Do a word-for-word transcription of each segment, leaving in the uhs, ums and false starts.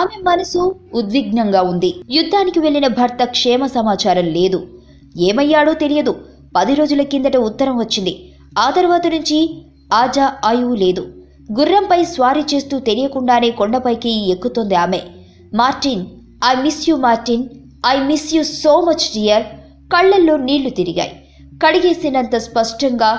ఆమె మనసు ఉద్విగ్నంగా ఉంది. యుద్ధానికి వెళ్ళిన భర్త క్షేమ సమాచారం లేదు. ఏమయ్యాడో తెలియదు. పది రోజుల కిందట ఉత్తరం వచ్చింది. ఆ తర్వాత నుంచి ఆజా ఆయువు లేదు. గుర్రంపై స్వారీ చేస్తూ తెలియకుండానే కొండపైకి ఎక్కుతోంది ఆమె. Martin, I miss you Martin, I miss you so much dear. కళ్ళల్లో నీళ్లు తిరిగాయి. కడిగేసినంత స్పష్టంగా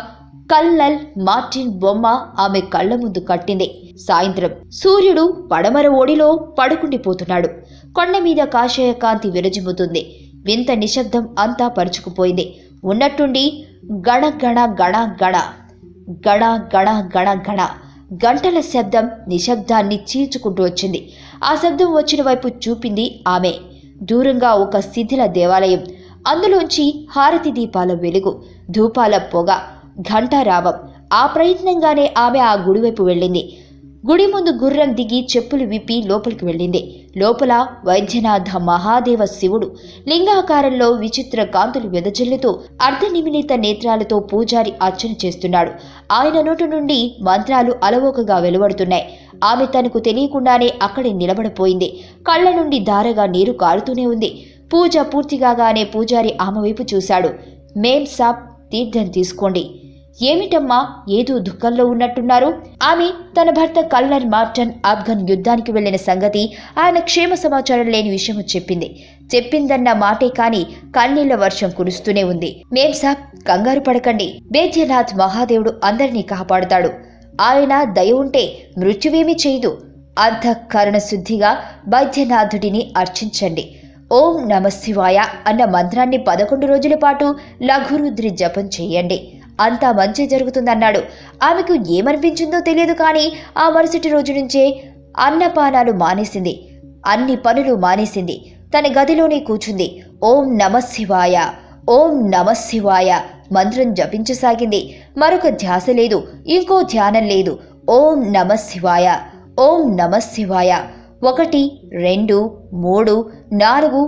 కల్లల్ మార్టిన్ బొమ్మ ఆమె కళ్ళ ముందు కట్టింది. సాయంత్రం సూర్యుడు పడమర ఓడిలో పడుకుండిపోతున్నాడు. కొండ మీద కాషాయ కాంతి విరజిమ్ముతుంది. వింత నిశ్శబ్దం అంతా పరుచుకుపోయింది. ఉన్నట్టుండి గణ గణ గణ గణ గణ గణ గణ గణ గంటల శబ్దం నిశ్శబ్దాన్ని చీల్చుకుంటూ వచ్చింది. ఆ శబ్దం వచ్చిన వైపు చూపింది ఆమె. దూరంగా ఒక శిథిల దేవాలయం, అందులోంచి హారతి దీపాల వెలుగు, ధూపాల పొగ, ఘంటారావం. ఆ ప్రయత్నంగానే ఆమె ఆ గుడివైపు వెళ్ళింది. గుడి ముందు గుర్రం దిగి చెప్పులు విప్పి లోపలికి వెళ్ళింది. లోపల వైద్యనాథ మహాదేవ శివుడు లింగాకారంలో విచిత్ర కాంతులు వెదజల్లుతూ అర్ధనిమిలిత నేత్రాలతో పూజారి అర్చన చేస్తున్నాడు. ఆయన నోటి నుండి మంత్రాలు అలవోకగా వెలువడుతున్నాయి. ఆమె తనకు తెలియకుండానే అక్కడే నిలబడిపోయింది. కళ్ళ నుండి ధారగా నీరు కారుతూనే ఉంది. పూజ పూర్తిగానే పూజారి ఆమె వైపు చూశాడు. మేం సాబ్, తీర్థం తీసుకోండి. ఏమిటమ్మా, ఏదో దుఃఖంలో ఉన్నట్టున్నారు? ఆమె తన భర్త కల్నర్ మార్టన్ ఆఫ్ఘన్ యుద్ధానికి వెళ్లిన సంగతి, ఆయన క్షేమ సమాచారం లేని విషయం చెప్పింది. చెప్పిందన్న మాటే కాని కన్నీళ్ల వర్షం కురుస్తూనే ఉంది. మేం సాబ్, కంగారు పడకండి. బేద్యనాథ్ మహాదేవుడు అందరినీ కాపాడుతాడు. ఆయన దయ ఉంటే మృత్యువేమీ చేయదు. అంతఃకరణ శుద్ధిగా బైద్యనాథుడిని అర్చించండి. ఓం నమశివాయ అన్న మంత్రాన్ని పదకొండు రోజుల పాటు లఘురుద్రి జపం చేయండి. అంతా మంచి జరుగుతుందన్నాడు. ఆమెకు ఏమనిపించిందో తెలియదు కానీ ఆ మరుసటి రోజు నుంచే అన్నపానాలు మానేసింది. అన్ని పనులు మానేసింది. తన గదిలోనే కూర్చుంది. ఓం నమశివాయ, ఓం నమశివాయ మంత్రం జపించసాగింది. మరొక ధ్యాస లేదు, ఇంకో ధ్యానం లేదు. ఓం నమశివాయ, ఓం నమశివాయ. ఒకటి, రెండు, మూడు, నాలుగు,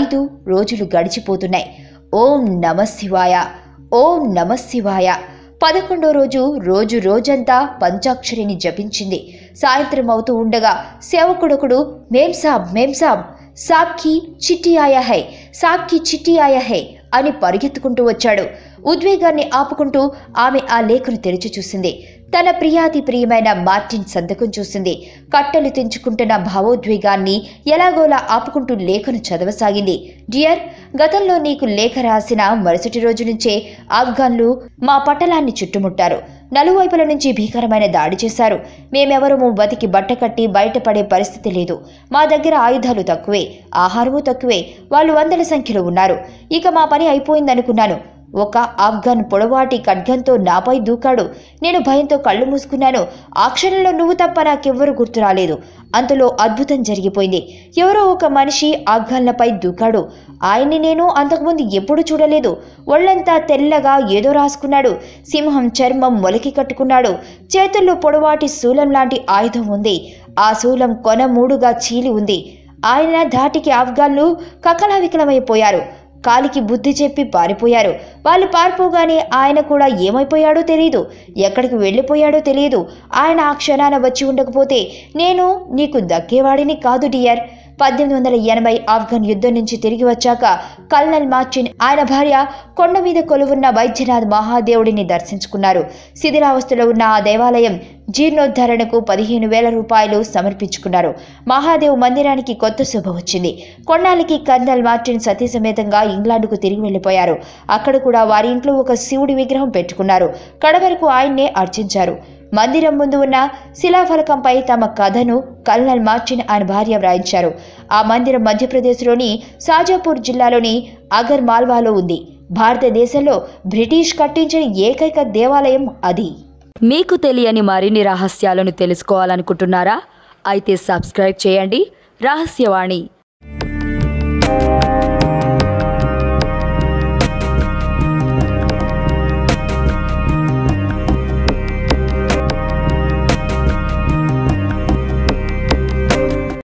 ఐదు రోజులు గడిచిపోతున్నాయి. ఓం నమశివాయ, ఓం నమశివాయ. పదకొండో రోజు రోజు రోజంతా పంచాక్షరిని జపించింది. సాయంత్రం అవుతూ ఉండగా సేవకుడొకడు, మేం సాబ్, మేం సాబ్, సాబ్కి చిట్టి ఆయా హై, సాబ్కి చిట్టి ఆయా హై అని పరిగెత్తుకుంటూ వచ్చాడు. ఉద్వేగాన్ని ఆపుకుంటూ ఆమె ఆ లేఖను తెరిచి చూసింది. తన ప్రియాతి ప్రియమైన మార్టిన్ సంతకం చూసింది. కట్టలు తెంచుకుంటున్న భావోద్వేగాన్ని ఎలాగోలా ఆపుకుంటూ లేఖను చదవసాగింది. డియర్, గతంలో నీకు లేఖ రాసిన మరుసటి రోజు నుంచే ఆఫ్ఘన్లు మా పట్టణాన్ని చుట్టుముట్టారు. నలువైపుల నుంచి భీకరమైన దాడి చేశారు. మేమెవరమూ బతికి బట్టకట్టి బయటపడే పరిస్థితి లేదు. మా దగ్గర ఆయుధాలు తక్కువే, ఆహారము తక్కువే. వాళ్ళు వందల సంఖ్యలో ఉన్నారు. ఇక మా పని అయిపోయిందనుకున్నాను. ఒక ఆఫ్ఘన్ పొడవాటి ఖడ్గంతో నాపై దూకాడు. నేను భయంతో కళ్ళు మూసుకున్నాను. ఆ క్షణంలో నువ్వు తప్ప నాకెవ్వరూ గుర్తు రాలేదు. అంతలో అద్భుతం జరిగిపోయింది. ఎవరో ఒక మనిషి ఆఫ్ఘన్లపై దూకాడు. ఆయన్ని నేను అంతకుముందు ఎప్పుడూ చూడలేదు. ఒళ్ళంతా తెల్లగా ఏదో రాసుకున్నాడు. సింహం చర్మం మొలకి కట్టుకున్నాడు. చేతుల్లో పొడవాటి శూలం లాంటి ఆయుధం ఉంది. ఆ శూలం కొన మూడుగా చీలి ఉంది. ఆయన ధాటికి ఆఫ్ఘన్లు కకలవికలమైపోయారు. కాలికి బుద్ధి చెప్పి పారిపోయారు. వాళ్ళు పారిపోగానే ఆయన కూడా ఏమైపోయాడో తెలియదు, ఎక్కడికి వెళ్ళిపోయాడో తెలియదు. ఆయన ఆ క్షణాన వచ్చి ఉండకపోతే నేను నీకు దక్కేవాడిని కాదు డియర్. పద్దెనిమిది వందల ఎనభై ఆఫ్ఘన్ యుద్ధం నుంచి తిరిగి వచ్చాక కల్నల్ మార్చిన్, ఆయన భార్య కొండ మీద కొలువున్న వైద్యనాథ్ మహాదేవుడిని దర్శించుకున్నారు. శిథిలావస్థలో ఉన్న ఆ దేవాలయం జీర్ణోద్ధరణకు పదిహేను వేల రూపాయలు సమర్పించుకున్నారు. మహాదేవ్ మందిరానికి కొత్త శుభ వచ్చింది. కొన్నాళ్ళకి కల్నల్ మార్చిన్ సతీసమేతంగా ఇంగ్లాండ్కు తిరిగి వెళ్ళిపోయారు. అక్కడ కూడా వారి ఇంట్లో ఒక శివుడి విగ్రహం పెట్టుకున్నారు. కడవరకు ఆయన్నే అర్చించారు. మందిరం ముందు ఉన్న శిలాఫలకంపై తమ కథను కల్నల్ మార్చిన్ ఆయన భార్య వ్రాయించారు. ఆ మందిరం మధ్యప్రదేశ్లోని సాజాపూర్ జిల్లాలోని అగర్ మాల్వాలో ఉంది. భారతదేశంలో బ్రిటిష్ కట్టించిన ఏకైక దేవాలయం అది. మీకు తెలియని మరిన్ని రహస్యాలను తెలుసుకోవాలనుకుంటున్నారా? అయితే సబ్స్క్రైబ్ చేయండి రహస్యవాణి.